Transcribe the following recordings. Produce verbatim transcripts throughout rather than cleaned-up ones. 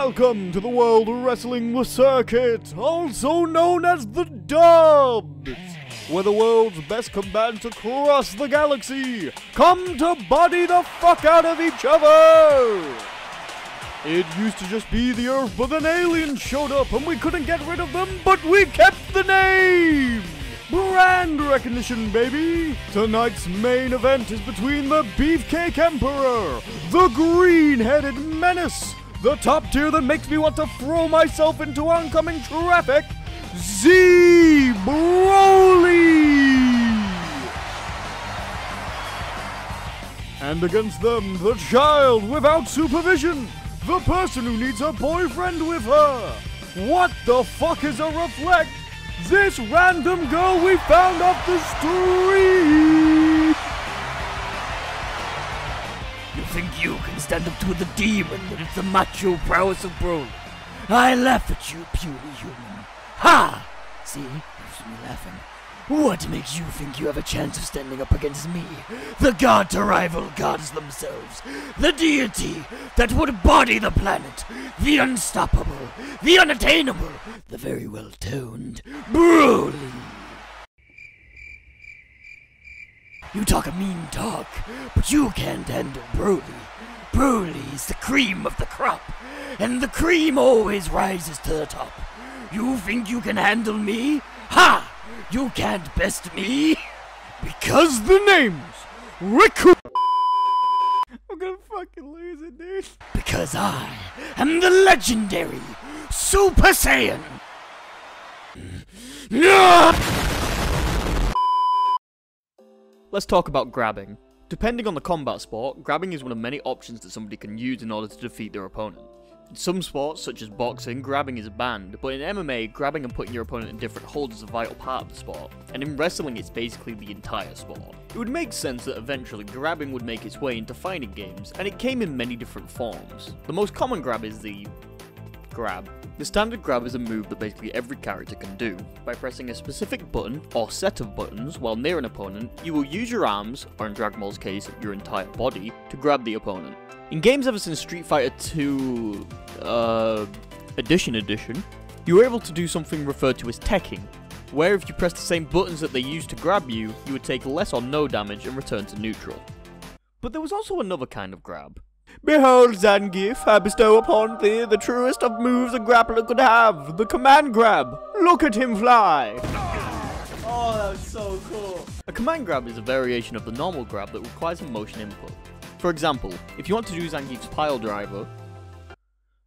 Welcome to the World Wrestling Circuit, also known as the Dubs, where the world's best combatants across the galaxy come to body the fuck out of each other! It used to just be the Earth, but then aliens showed up and we couldn't get rid of them, but we kept the name! Brand recognition, baby! Tonight's main event is between the Beefcake Emperor, the Green-Headed Menace, the top tier that makes me want to throw myself into oncoming traffic, Z Broly! And against them, the child without supervision, the person who needs a boyfriend with her. What the fuck is a reflect? This random girl we found off the street! You think you can stand up to the demon that is the macho prowess of Broly? I laugh at you, puny human. Ha! See? Keeps me laughing. What makes you think you have a chance of standing up against me? The god to rival gods themselves. The deity that would body the planet. The unstoppable. The unattainable. The very well-toned Broly. You talk a mean talk, but you can't handle Broly. Broly is the cream of the crop, and the cream always rises to the top. You think you can handle me? Ha! You can't best me because the name's Riku. I'm gonna fucking lose it, dude. Because I am the legendary Super Saiyan. Let's talk about grabbing. Depending on the combat sport, grabbing is one of many options that somebody can use in order to defeat their opponent. In some sports, such as boxing, grabbing is banned, but in M M A, grabbing and putting your opponent in different holds is a vital part of the sport, and in wrestling it's basically the entire sport. It would make sense that eventually grabbing would make its way into fighting games, and it came in many different forms. The most common grab is the grab. The standard grab is a move that basically every character can do. By pressing a specific button, or set of buttons, while near an opponent, you will use your arms, or in Dragmoll's case, your entire body, to grab the opponent. In games ever since Street Fighter two uh, Edition Edition, you were able to do something referred to as Tekken, where if you press the same buttons that they used to grab you, you would take less or no damage and return to neutral. But there was also another kind of grab. Behold, Zangief, I bestow upon thee the truest of moves a grappler could have, the command grab. Look at him fly! Oh, that was so cool. A command grab is a variation of the normal grab that requires a motion input. For example, if you want to do Zangief's pile driver...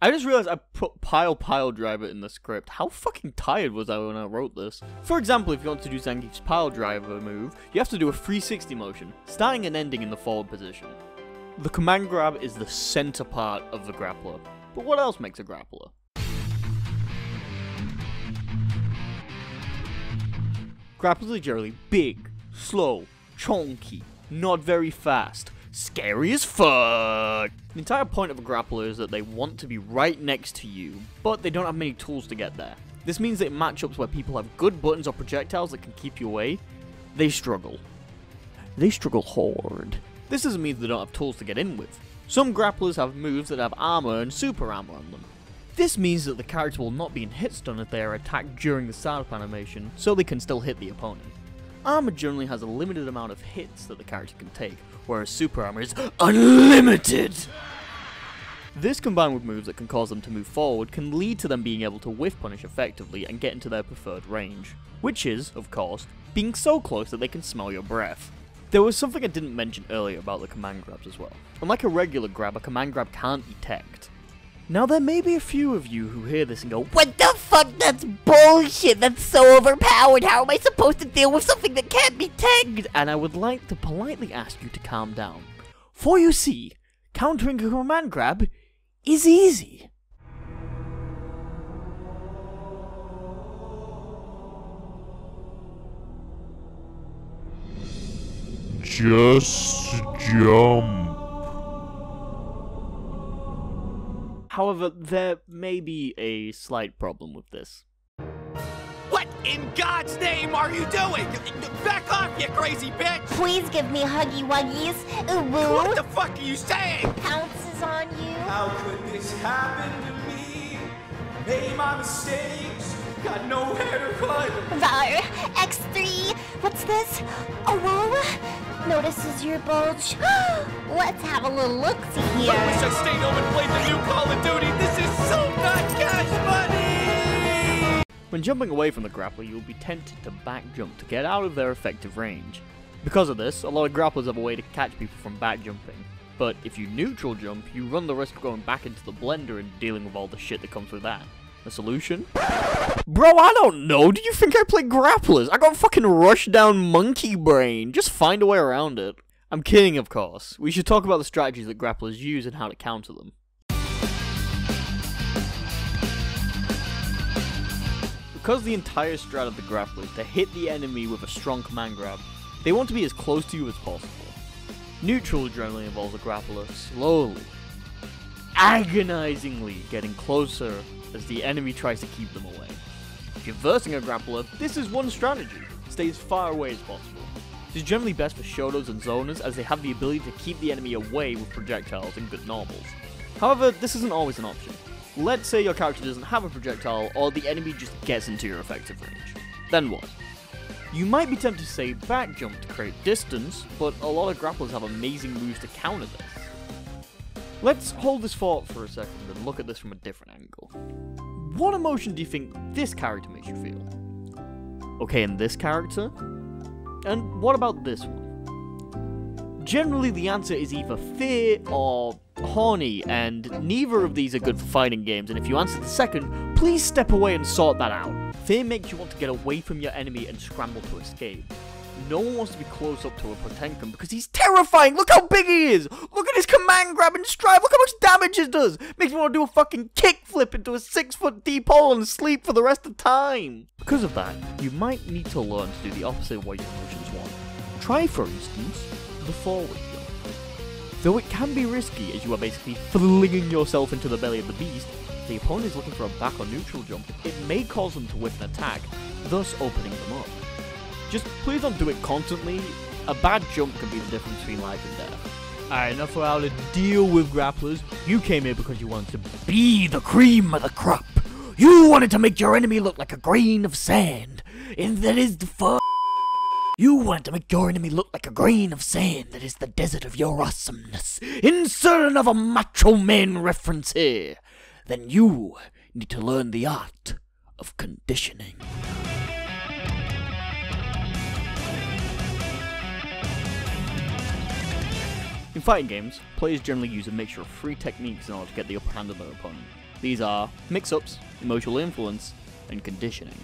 I just realized I put pile pile driver in the script. How fucking tired was I when I wrote this? For example, if you want to do Zangief's pile driver move, you have to do a three sixty motion, starting and ending in the forward position. The command grab is the center part of the grappler. But what else makes a grappler? Grapplers are generally big, slow, chonky, not very fast. Scary as fuck! The entire point of a grappler is that they want to be right next to you, but they don't have many tools to get there. This means that in matchups where people have good buttons or projectiles that can keep you away, they struggle. They struggle hard. This doesn't mean they don't have tools to get in with. Some grapplers have moves that have armor and super armor on them. This means that the character will not be in hit stun if they are attacked during the startup animation, so they can still hit the opponent. Armor generally has a limited amount of hits that the character can take, whereas super armor is unlimited! This combined with moves that can cause them to move forward can lead to them being able to whiff punish effectively and get into their preferred range, which is, of course, being so close that they can smell your breath. There was something I didn't mention earlier about the command grabs as well. Unlike a regular grab, a command grab can't detect. Now there may be a few of you who hear this and go, "What the fuck? That's bullshit! That's so overpowered! How am I supposed to deal with something that can't be tagged?" And I would like to politely ask you to calm down. For you see, countering a command grab is easy. Just jump. However, there may be a slight problem with this. What in God's name are you doing? Back off, you crazy bitch! Please give me huggy wuggies. Ooh, woo. What the fuck are you saying? Pounces on you. How could this happen to me? made my mistakes, got nowhere to run. Var, X three, what's this? A wall? Notices your bulge. Let's have a little look-see here. I wish I stayed home and played the new Call of Duty. This is so not cash money! When jumping away from the grappler, you will be tempted to back jump to get out of their effective range. Because of this, a lot of grapplers have a way to catch people from back jumping. But if you neutral jump, you run the risk of going back into the blender and dealing with all the shit that comes with that. The solution? Bro, I don't know. Do you think I play grapplers? I got fucking rushed down monkey brain. Just find a way around it. I'm kidding, of course. We should talk about the strategies that grapplers use and how to counter them. Because the entire strat of the grappler is to hit the enemy with a strong command grab, they want to be as close to you as possible. Neutral generally involves the grappler slowly, agonizingly getting closer as the enemy tries to keep them away. If you're versing a grappler, this is one strategy. Stay as far away as possible. This is generally best for shodos and zoners as they have the ability to keep the enemy away with projectiles and good normals. However, this isn't always an option. Let's say your character doesn't have a projectile or the enemy just gets into your effective range. Then what? You might be tempted to say back jump to create distance, but a lot of grapplers have amazing moves to counter this. Let's hold this thought for a second and look at this from a different angle. What emotion do you think this character makes you feel? Okay, and this character? And what about this one? Generally the answer is either fear or horny, and neither of these are good for fighting games, and if you answer the second, please step away and sort that out. Fear makes you want to get away from your enemy and scramble to escape. No one wants to be close up to a Potemkin because he's terrifying! Look how big he is! Look at his command grab and strive! Look how much damage it does! Makes me want to do a fucking kickflip into a six foot deep hole and sleep for the rest of time! Because of that, you might need to learn to do the opposite of what your emotions want. Try, for instance, the forward jump. Though it can be risky as you are basically flinging yourself into the belly of the beast, if the opponent is looking for a back or neutral jump, it may cause them to whip an attack, thus opening them up. Just please don't do it constantly. A bad jump can be the difference between life and death. Alright, enough for how to deal with grapplers. You came here because you wanted to be the cream of the crop. You wanted to make your enemy look like a grain of sand, and that is the fu- You wanted to make your enemy look like a grain of sand that is the desert of your awesomeness. Insert another macho man reference here. Then you need to learn the art of conditioning. In fighting games, players generally use a mixture of three techniques in order to get the upper hand on their opponent. These are mix-ups, emotional influence, and conditioning.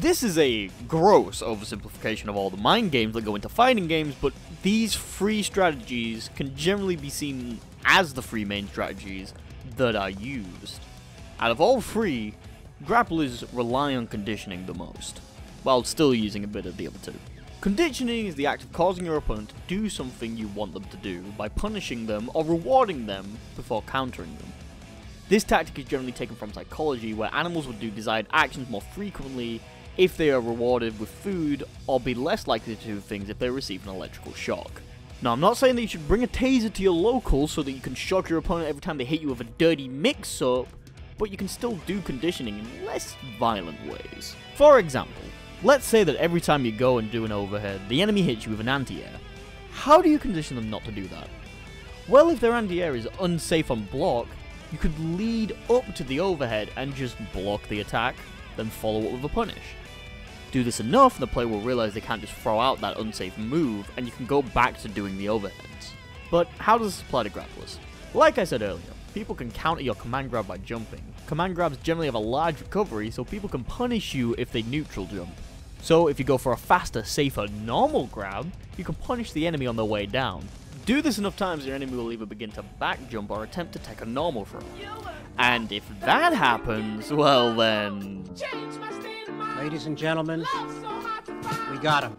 This is a gross oversimplification of all the mind games that go into fighting games, but these three strategies can generally be seen as the three main strategies that are used. Out of all three, grapplers rely on conditioning the most, while still using a bit of the other two. Conditioning is the act of causing your opponent to do something you want them to do by punishing them or rewarding them before countering them. This tactic is generally taken from psychology, where animals would do desired actions more frequently if they are rewarded with food, or be less likely to do things if they receive an electrical shock. Now, I'm not saying that you should bring a taser to your local so that you can shock your opponent every time they hit you with a dirty mix-up, but you can still do conditioning in less violent ways. For example, let's say that every time you go and do an overhead, the enemy hits you with an anti-air. How do you condition them not to do that? Well, if their anti-air is unsafe on block, you could lead up to the overhead and just block the attack, then follow up with a punish. Do this enough and the player will realise they can't just throw out that unsafe move, and you can go back to doing the overheads. But how does this apply to grapplers? Like I said earlier, people can counter your command grab by jumping. Command grabs generally have a large recovery, so people can punish you if they neutral jump. So if you go for a faster, safer, normal grab, you can punish the enemy on their way down. Do this enough times, your enemy will either begin to back jump or attempt to take a normal throw. And if that happens, well then... Ladies and gentlemen, we got him.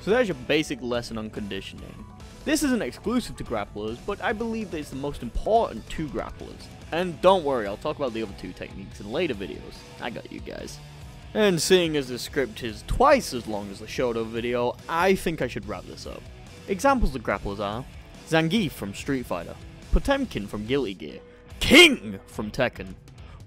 So there's your basic lesson on conditioning. This isn't exclusive to grapplers, but I believe that it's the most important to grapplers. And don't worry, I'll talk about the other two techniques in later videos. I got you guys. And seeing as this script is twice as long as the Shoto video, I think I should wrap this up. Examples of grapplers are Zangief from Street Fighter, Potemkin from Guilty Gear, King from Tekken,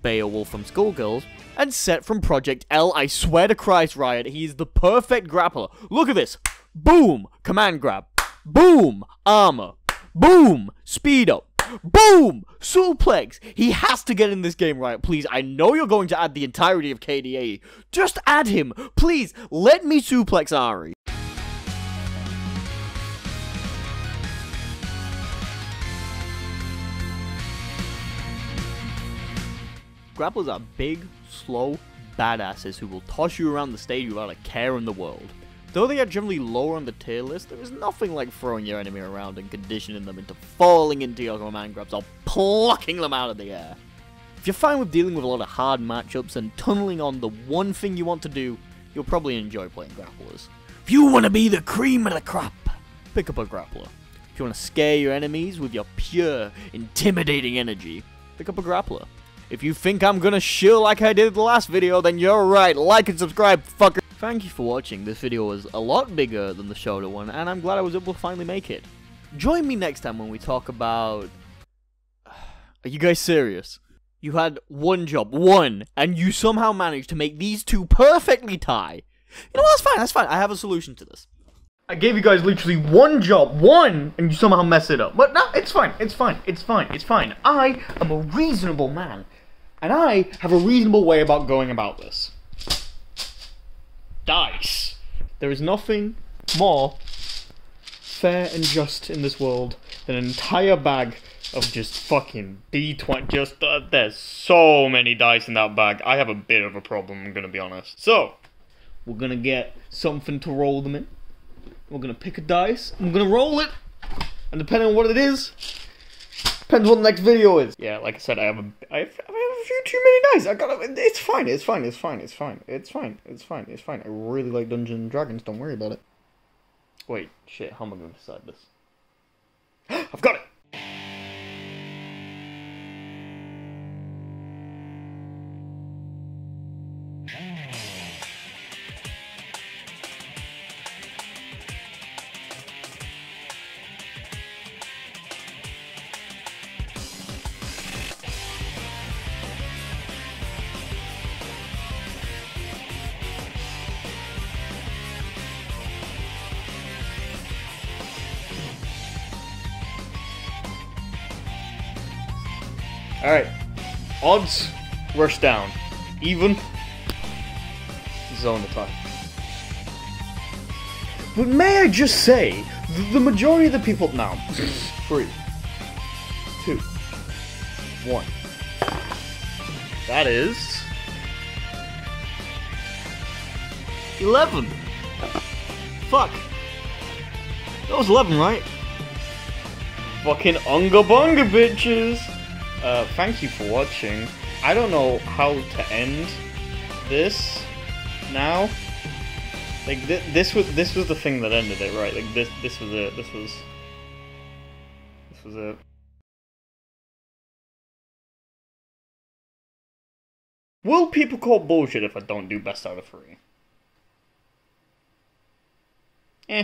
Beowulf from Skullgirls, and Set from Project L. I swear to Christ, Riot, he is the perfect grappler. Look at this. Boom, command grab. Boom, armor. Boom, speed up. Boom! Suplex! He has to get in this game, Riot, please. I know you're going to add the entirety of K D A. Just add him. Please, let me suplex Ari. Grapplers are big, slow badasses who will toss you around the stage without a care in the world. Though they are generally lower on the tier list, there is nothing like throwing your enemy around and conditioning them into falling into your command grabs or plucking them out of the air. If you're fine with dealing with a lot of hard matchups and tunneling on the one thing you want to do, you'll probably enjoy playing grapplers. If you want to be the cream of the crop, pick up a grappler. If you want to scare your enemies with your pure, intimidating energy, pick up a grappler. If you think I'm gonna shill like I did the last video, then you're right. Like and subscribe, fucker. Thank you for watching. This video was a lot bigger than the Shoto one, and I'm glad I was able to finally make it. Join me next time when we talk about... Are you guys serious? You had one job, one, and you somehow managed to make these two perfectly tie. You know, that's fine, that's fine. I have a solution to this. I gave you guys literally one job, one, and you somehow mess it up. But no, it's fine, it's fine, it's fine, it's fine. I am a reasonable man, and I have a reasonable way about going about this. Dice. There is nothing more fair and just in this world than an entire bag of just fucking D twenty. Just uh, there's so many dice in that bag. I have a bit of a problem, I'm gonna be honest. So we're gonna get something to roll them in. We're gonna pick a dice. I'm gonna roll it, and depending on what it is, depends what the next video is. Yeah, like I said, I have a, I have, I have a few too many dice. I got it. It's fine. It's fine. It's fine. It's fine. It's fine. It's fine. It's fine. I really like Dungeons and Dragons. Don't worry about it. Wait, shit. How am I going to decide this? I've got it. Alright, odds, rush down, even, zone attack. But may I just say, th the majority of the people now, three, two, one, that is, eleven, fuck, that was eleven, right? Fucking unga bunga bitches. Uh, thank you for watching. I don't know how to end this now. Like th this was this was the thing that ended it, right? Like this this was it. This was this was it. Will people call bullshit if I don't do best out of three? Eh.